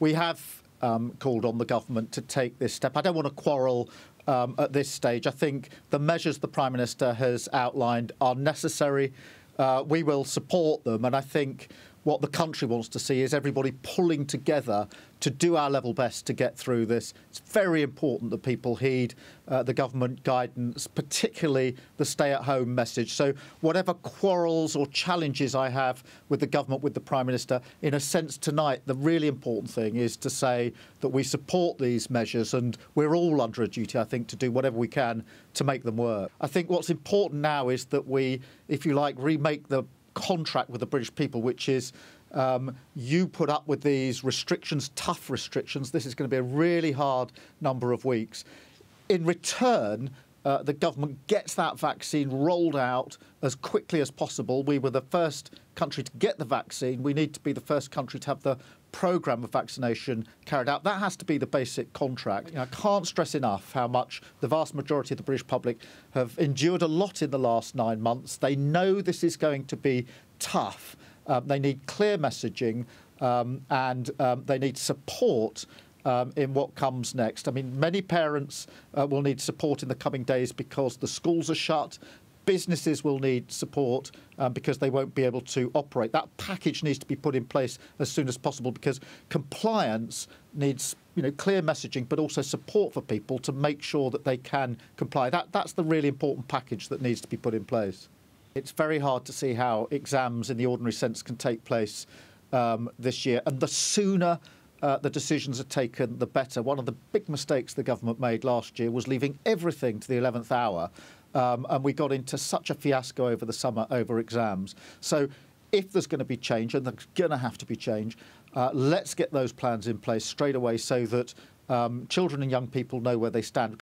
we have called on the government to take this step. I don't want to quarrel at this stage. I think the measures the Prime Minister has outlined are necessary. We will support them, and I think what the country wants to see is everybody pulling together to do our level best to get through this. It's very important that people heed the government guidance, particularly the stay-at-home message. So whatever quarrels or challenges I have with the government, with the Prime Minister, in a sense tonight, the really important thing is to say that we support these measures, and we're all under a duty, I think, to do whatever we can to make them work. I think what's important now is that we, if you like, remake the contract with the British people, which is you put up with these restrictions, tough restrictions. This is going to be a really hard number of weeks. In return, the government gets that vaccine rolled out as quickly as possible. We were the first country to get the vaccine. We need to be the first country to have the programme of vaccination carried out. That has to be the basic contract. You know, I can't stress enough how much the vast majority of the British public have endured a lot in the last 9 months. They know this is going to be tough. They need clear messaging and they need support in what comes next. I mean, many parents will need support in the coming days because the schools are shut. Businesses will need support because they won't be able to operate. That package needs to be put in place as soon as possible because compliance needs, you know, clear messaging but also support for people to make sure that they can comply. That's the really important package that needs to be put in place. It's very hard to see how exams in the ordinary sense can take place this year, and the sooner the decisions are taken, the better. One of the big mistakes the government made last year was leaving everything to the 11th hour. And we got into such a fiasco over the summer over exams. So if there's going to be change, and there's going to have to be change, let's get those plans in place straight away so that children and young people know where they stand.